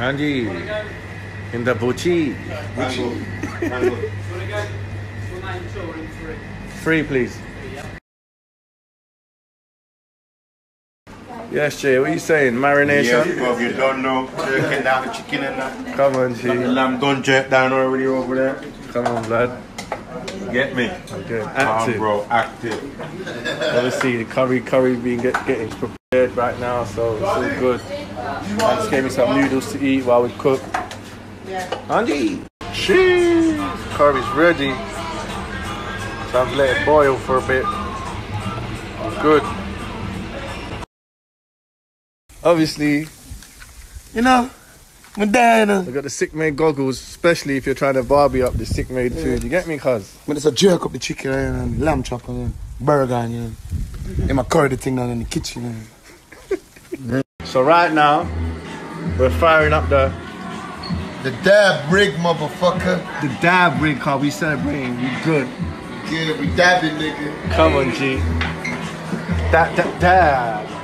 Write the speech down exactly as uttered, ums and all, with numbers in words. हाँ जी in the Bucci. Bucci. Free, please. Yes, Jay, what are you saying? Marination? Yeah, well, you don't know. Jerking down the chicken and that. Come on, G. The lamb don't jerk down already over there. Come on, lad. Get me. Okay, active. Um, bro, active. Obviously, the curry, curry being get, getting prepared right now, so it's all good. I just gave me some noodles to eat while we cook. Yeah. Andy! Cheese! Curry's ready. So I've let it boil for a bit. Good. Obviously, you know, my dad. I got the sick made goggles, especially if you're trying to barbie up the sick made yeah. food. You get me, cuz? But it's a jerk up the chicken and lamb chop and burger and and my curry thing down in the kitchen. So right now, we're firing up the the dab rig, motherfucker. The dab rig, cuz we celebrating. We good. Yeah, we dabbing, nigga. Come on, G. Dab, dab, dab.